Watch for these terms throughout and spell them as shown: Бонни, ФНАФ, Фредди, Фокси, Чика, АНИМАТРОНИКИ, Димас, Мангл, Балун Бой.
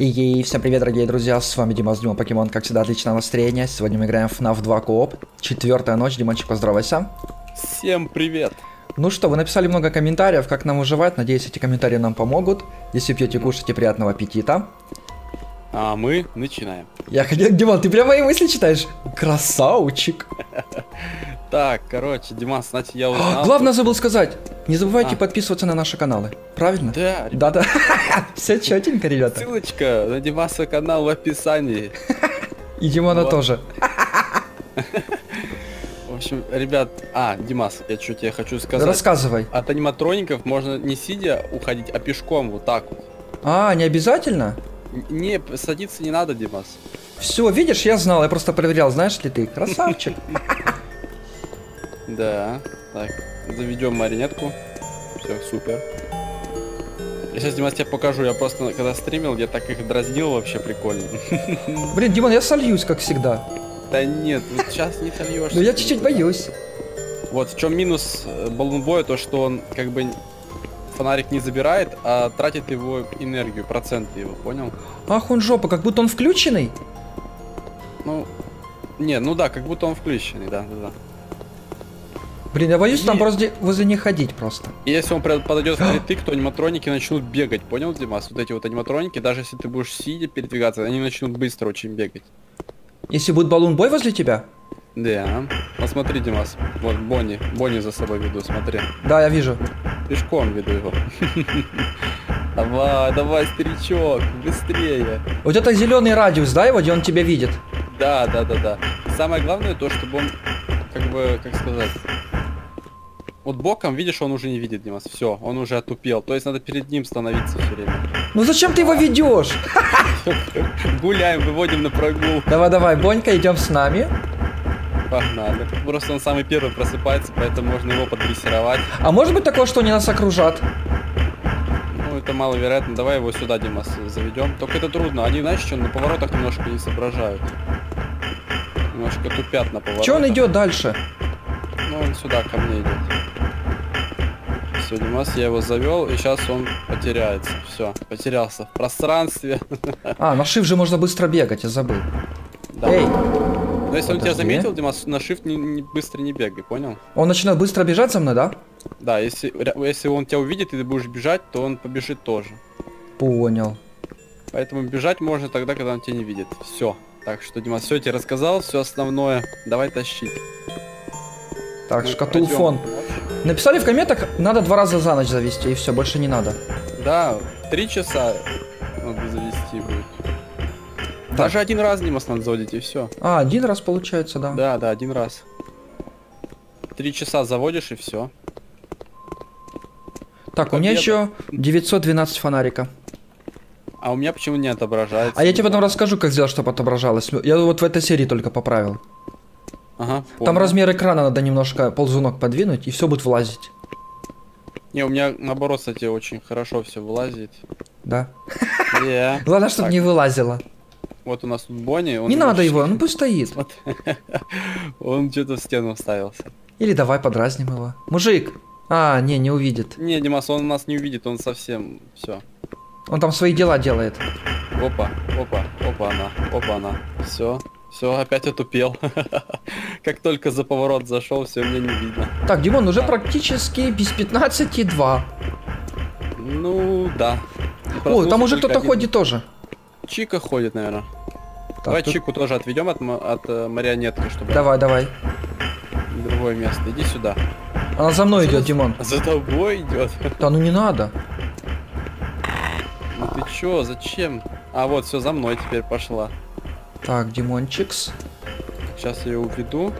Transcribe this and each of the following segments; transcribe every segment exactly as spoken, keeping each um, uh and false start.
И всем привет, дорогие друзья, с вами Дима с Дима Покемон, как всегда, отличное настроение. Сегодня мы играем в фнаф два Коп, четвертая ночь, Димончик, поздравайся. Всем привет. Ну что, вы написали много комментариев, как нам выживать, надеюсь, эти комментарии нам помогут. Если пьете, кушайте, приятного аппетита. А мы начинаем. Я хотел, Димон, ты прям мои мысли читаешь? Красавчик. Так, короче, Диман, знаете, я узнал... Главное забыл сказать, не забывайте а. подписываться на наши каналы, правильно? Да. Да-да, все четенько, ребята. Ссылочка на Димаса канал в описании. И Димона вот. Тоже. В общем, ребят, а, Димас, я что тебе хочу сказать. Рассказывай. От аниматроников можно не сидя уходить, а пешком вот так вот. А, не обязательно? Не, садиться не надо, Димас. Все, видишь, я знал, я просто проверял, знаешь ли ты, красавчик. Да, так, заведем маринетку. Все, супер. Я сейчас, Димас, тебе покажу. Я просто, когда стримил, я так их дразнил вообще прикольно. Блин, Димон, я сольюсь, как всегда. Да нет, вот сейчас не сольешься. Ну я чуть-чуть боюсь. Вот в чем минус Балун Боя, то что он как бы фонарик не забирает, а тратит его энергию, проценты его, понял? Ах, он жопа, как будто он включенный? Ну, не, ну да, как будто он включенный, да, да, да. Блин, я боюсь и... там просто возле не ходить просто. И если он подойдет впритык, то аниматроники начнут бегать, понял, Димас? Вот эти вот аниматроники, даже если ты будешь сидя передвигаться, они начнут быстро очень бегать. Если будет Балун Бой возле тебя? Да. Посмотри, Димас, вот Бонни, Бонни за собой веду, смотри. Да, я вижу. Пешком веду его. Давай, давай, старичок, быстрее. Вот это зеленый радиус, да, его, где он тебя видит? Да, да, да, да. Самое главное то, чтобы он, как бы, как сказать... Вот боком, видишь, он уже не видит, Димас. Все, он уже отупел. То есть надо перед ним становиться все время. Ну зачем ты его ведешь? Гуляем, выводим на прогулку. Давай, давай, Бонька, идем с нами. Погнали. Просто он самый первый просыпается, поэтому можно его подрессировать. А может быть такое, что они нас окружат? Ну это маловероятно. Давай его сюда, Димас, заведем. Только это трудно. Они, знаешь, что на поворотах немножко не соображают. Немножко тупят на поворотах. Че он идет дальше? Ну он сюда ко мне идет. Все, Димас, я его завел, и сейчас он потеряется. Все, потерялся в пространстве. А, на шифт же можно быстро бегать, я забыл. Да. Эй! Но если подожди. Он тебя заметил, Димас, на шифт не, не, быстро не бегай, понял? Он начинает быстро бежать со мной, да? Да, если, если он тебя увидит, и ты будешь бежать, то он побежит тоже. Понял. Поэтому бежать можно тогда, когда он тебя не видит. Все. Так что, Димас, все тебе рассказал, все основное. Давай тащить. Так, шкатулфон. Написали в комментах, надо два раза за ночь завести, и все, больше не надо. Да, три часа надо завести будет. Да. Даже один раз, Димас, надо заводить, и все. А, один раз получается, да. Да, да, один раз. Три часа заводишь, и все. Так, победа. У меня еще девятьсот двенадцать фонарика. А у меня почему не отображается? А я тебе потом расскажу, как сделать, чтобы отображалось. Я вот в этой серии только поправил. Ага, там размер экрана надо немножко ползунок подвинуть, и все будет влазить. Не, у меня наоборот, кстати, очень хорошо все вылазит. Да. Yeah. Главное, чтобы так. Не вылазило. Вот у нас тут Бонни. Он не надо его, он пусть стоит. Он что-то в стену вставился. Или давай подразним его. Мужик! А, не, не увидит. Не, Димас, он нас не увидит, он совсем все. Он там свои дела делает. Опа, опа, опа, она, опа, она. Все. Все, опять отупел. Как только за поворот зашел, все, мне не видно. Так, Димон, уже практически без пятнадцати два. Ну, да. О, там уже кто-то ходит тоже. Чика ходит, наверное. Так, давай тут... Чику тоже отведем от, от марионетки, чтобы... Давай, давай. Другое место, иди сюда. Она за мной идет, Димон. За тобой идет. Да ну не надо. Ну ты че, зачем? А вот, все, за мной теперь пошла. Так, Димончикс. Сейчас я его веду.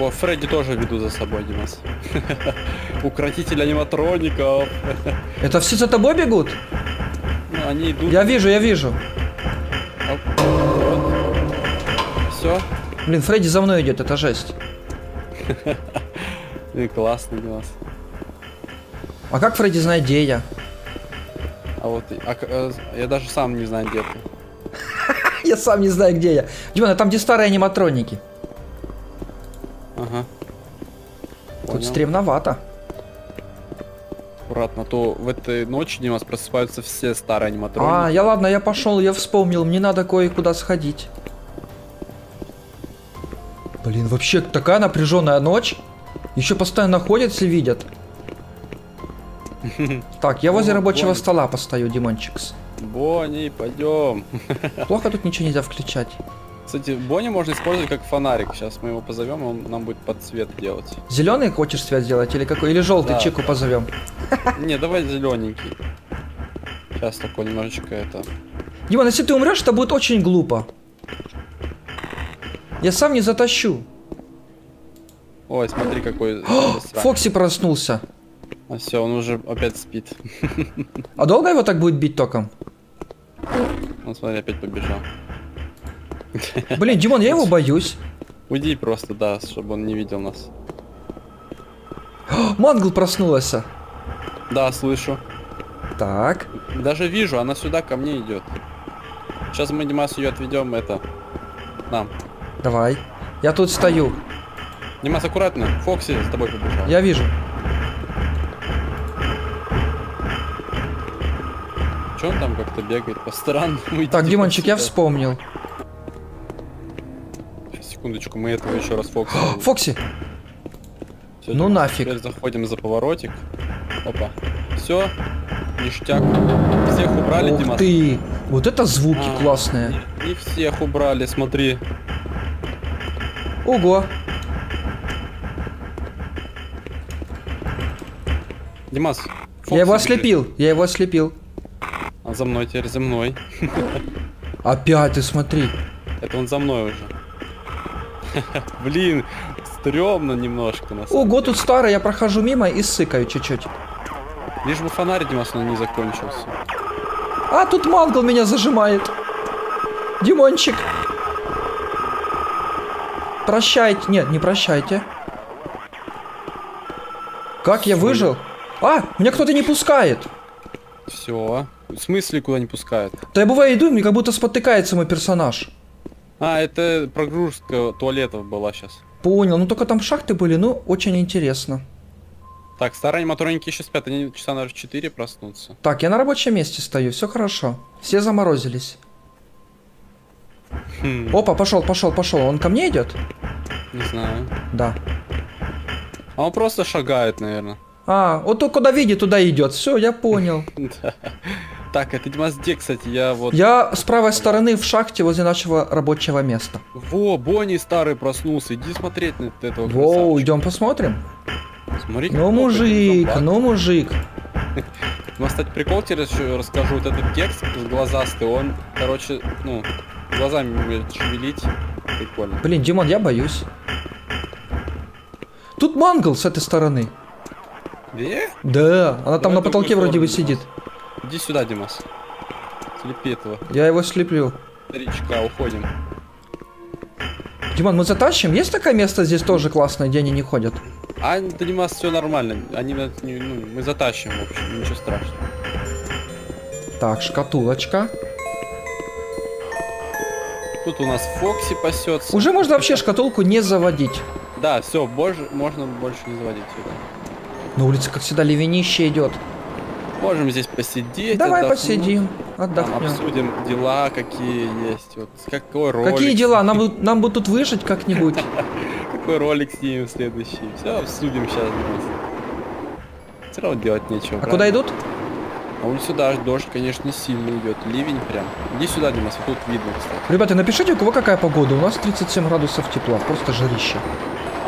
О, Фредди тоже веду за собой, Димас. Укротитель аниматроников. Это все за тобой бегут? Ну, они идут. Я вижу, я вижу. Вот. Все. Блин, Фредди за мной идет, это жесть. Классный Димас. А как Фредди знает, где я? А вот а, я даже сам не знаю, где ты. Я сам не знаю, где я. Димон, а там где старые аниматроники? Ага. Понял. Тут стремновато. аккуратно, то в этой ночи у нас просыпаются все старые аниматроны. А, я ладно, я пошел, я вспомнил, мне надо кое-куда сходить. Блин, вообще такая напряженная ночь. Еще постоянно ходят, все видят. Так, я возле рабочего стола постою, Димончикс. Бонни, пойдем. Плохо тут ничего нельзя включать. Кстати, Бонни можно использовать как фонарик. Сейчас мы его позовем, он нам будет подсвет делать. Зеленый хочешь свет делать или какой? Или желтый, да. Чику позовем? Не, давай зелененький. Сейчас такой немножечко это. Димон, если ты умрешь, это будет очень глупо. Я сам не затащу. Ой, смотри какой. Фокси проснулся. А все, он уже опять спит. А долго его так будет бить током? Он, смотри, опять побежал. Блин, Димон, я его боюсь. Уйди просто, да, чтобы он не видел нас. Мангл проснулась. Да, слышу. Так. Даже вижу, она сюда ко мне идет. Сейчас мы, Димас, ее отведем, это, нам. Давай. Я тут стою. Димас, аккуратно. Фокси с тобой побежал. Я вижу. Че он там как-то бегает по сторонам? Так, Димончик, я вспомнил. Секундочку, мы этого еще раз Фокси. Фокси! Все, ну нафиг. Теперь заходим за поворотик. Опа. Все. Ништяк. Всех убрали, Димас. Ух ты! Вот это звуки а, классные. И, и всех убрали, смотри. Ого! Димас. Фокси, я его ослепил, бежит. я его ослепил. А за мной теперь, за мной. Опять ты смотри. Это он за мной уже. Блин, стрёмно немножко на самом Ого, деле. Тут старый, я прохожу мимо и сыкаю чуть-чуть. Лишь бы фонарь, Димас, не закончился. А, тут Мангл меня зажимает. Димончик. Прощайте. Нет, не прощайте. Как Все. я выжил? А, меня кто-то не пускает. Все. В смысле куда не пускает? Да я бываю иду, мне как будто спотыкается мой персонаж. А, это прогрузка туалетов была сейчас. Понял, ну только там шахты были, ну очень интересно. Так, старые аниматроники еще спят, они часа, наверное, в четыре проснутся. Так, я на рабочем месте стою, все хорошо. Все заморозились. Хм. Опа, пошел, пошел, пошел. Он ко мне идет? Не знаю. Да. А он просто шагает, наверное. А, вот он куда видит, туда идет. Все, я понял. Так, это Димас, где, кстати, я вот... Я с правой стороны в шахте возле нашего рабочего места. Во, Бонни старый проснулся, иди смотреть на этого красавчика. Воу, идем посмотрим. Смотри, ну, мужик, ну, мужик. Ну, кстати, прикол тебе еще расскажу. Вот этот кекс глазастый, он, короче, ну, глазами умеет шевелить. Прикольно. Блин, Димон, я боюсь. Тут Мангл с этой стороны. Где? Да, она там на потолке вроде бы сидит. Иди сюда, Димас. Слепи этого. Я его слеплю. Старичка, уходим. Димон, мы затащим? Есть такое место здесь тоже классное, где они не ходят? А, да, Димас, все нормально. Они, ну, мы затащим, в общем, ничего страшного. Так, шкатулочка. Тут у нас Фокси пасется. Уже можно вообще шкатулку не заводить. Да, все, боже, можно больше не заводить сюда. На улице, как всегда, ливенище идет. Можем здесь посидеть. Давай отдохнуть. посидим, отдохнем. Там обсудим дела, какие есть. Вот, какой ролик. Какие дела? Нам, нам будут тут выжить как-нибудь. Какой ролик снимем следующий. Все обсудим сейчас. Все равно делать нечего. А куда идут? А вот сюда дождь, конечно, сильно идет. Ливень прям. Иди сюда, Димас, тут видно, кстати. Ребята, напишите, у кого какая погода. У нас тридцать семь градусов тепла. Просто жарище.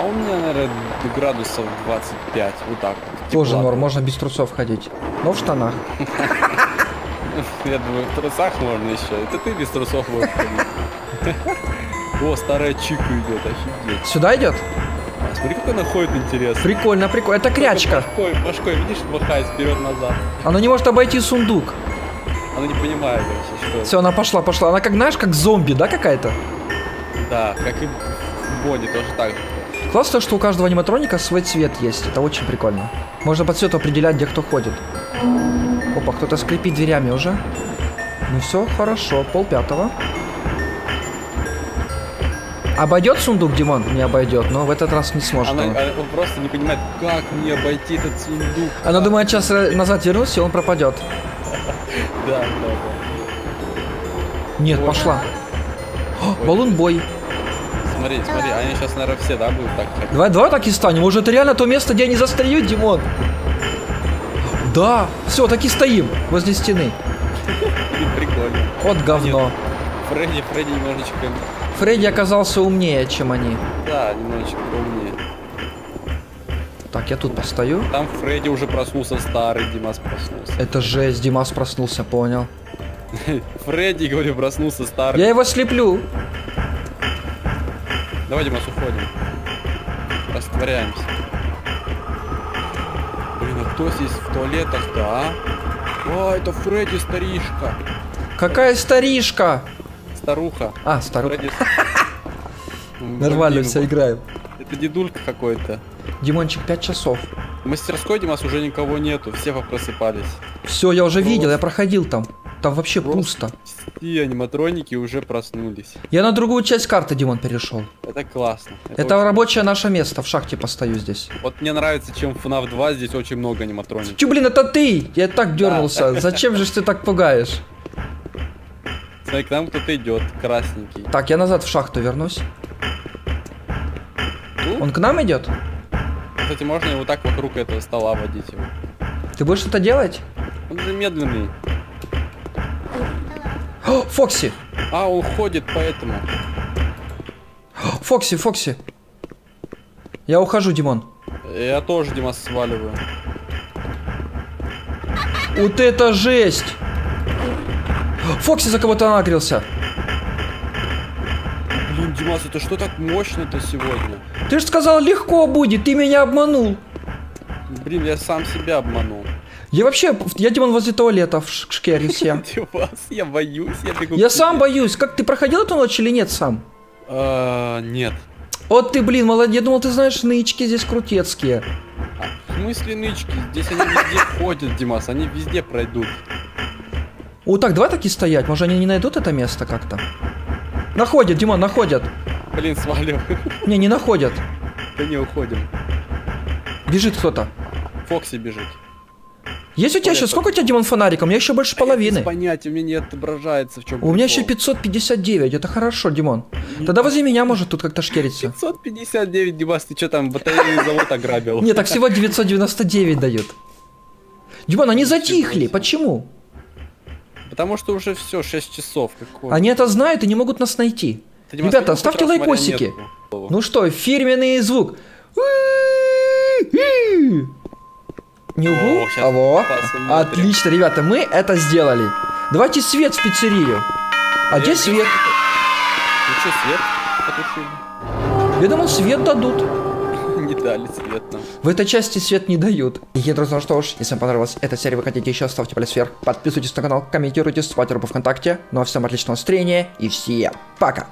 А у меня, наверное, градусов двадцать пять. Вот так вот. Тепла. Тоже норм, можно без трусов ходить. Но в штанах. Я думаю, в трусах можно еще. Это ты без трусов можешь ходить. О, старая Чика идет, офигеть. Сюда идет? Смотри, как она ходит, интересно. Прикольно, прикольно. Это крячка. Башкой, башкой, видишь, махает вперед-назад. Она не может обойти сундук. Она не понимает вообще, что. Все, она пошла, пошла. Она, как знаешь, как зомби, да, какая-то? Да, как и в Бонни тоже так. Классно, что у каждого аниматроника свой цвет есть. Это очень прикольно. Можно по цвету определять, где кто ходит. Опа, кто-то скрипит дверями уже. Ну все, хорошо. Пол пятого. Обойдет сундук, Димон? Не обойдет, но в этот раз не сможет. Она, он просто не понимает, как мне обойти этот сундук. Она думает, сейчас назад вернусь, и он пропадет. Да, да, да. Нет, пошла. Балун бой. Смотри, смотри, они сейчас, наверное, все, да, будут так ходить. Давай, давай так и станем. Уже это реально то место, где они застряют, Димон. Да, все, так и стоим возле стены. Прикольно. Вот говно. Фредди, Фредди немножечко... Фредди оказался умнее, чем они. Да, немножечко умнее. Так, я тут постою. Там Фредди уже проснулся, старый Димас проснулся. Это жесть, Димас проснулся, понял. Фредди, говорю, проснулся, старый. Я его слеплю. Давай, Димас, уходим. Растворяемся. Блин, а кто здесь в туалетах-то, а? А, это Фредди, старишка. Какая старишка? Старуха. А, старуха. Нормально все играем. Это дедулька какой-то. Димончик, пять часов. В мастерской, Димас, уже никого нету. Все попросыпались. Все, я уже видел, я проходил там. Там вообще пусто. Все аниматроники уже проснулись. Я на другую часть карты, Димон, перешел. Это классно. Это, это рабочее наше место. В шахте постою здесь. Вот мне нравится, чем в эф наф два здесь очень много аниматроников. Чё, блин, это ты? Я так дернулся. Зачем же ты так пугаешь? Смотри, к нам кто-то идет, красненький. Так, я назад в шахту вернусь. Тут? Он к нам идет? Кстати, можно его так вокруг этого стола водить его. Ты будешь что-то делать? Он же медленный. О, Фокси! А, он ходит, поэтому. Фокси, Фокси! Я ухожу, Димон. Я тоже, Димас, сваливаю. Вот это жесть! Фокси за кого-то нагрелся. Блин, Димас, это что так мощно-то сегодня? Ты же сказал, легко будет, ты меня обманул. Блин, я сам себя обманул. Я вообще, я, Димон, возле туалета в шкере всем. Димас, я боюсь, я бегу. Я сам боюсь. Как, ты проходил эту ночь или нет сам? Нет. Вот ты, блин, молодец. Я думал, ты знаешь, нычки здесь крутецкие. В смысле нычки? Здесь они везде ходят, Димас, они везде пройдут. Вот так, давай таки стоять, может они не найдут это место как-то? Находят, Димон, находят. Блин, свалил. Не, не находят. Да не, уходим. Бежит кто-то. Фокси бежит. Есть у тебя сейчас, сколько у тебя, Димон, фонариком? У меня еще больше половины. Понятия, у меня не отображается, в чем. У меня еще пятьсот пятьдесят девять, это хорошо, Димон. Тогда возле меня может тут как-то шкериться. пятьсот пятьдесят девять, Димас, ты что там, батарейный завод ограбил? Нет, так всего девятьсот девяносто девять дают. Димон, они затихли, почему? Потому что уже все, шесть часов. Какое? Они это знают и не могут нас найти. Ты, Димас, ребята, ставьте лайкосики. Ну что, фирменный звук. Не угу. А во. Отлично, ребята, мы это сделали. Давайте свет в пиццерию. А где свет? Ну что, свет потушили? Я думал, свет дадут. Не дали свет нам. В этой части свет не дают. И, друзья, ну что ж, если вам понравилась эта серия, вы хотите еще, ставьте палец вверх, подписывайтесь на канал, комментируйте, ставьте рубу ВКонтакте. Ну а всем отличного настроения и все, пока!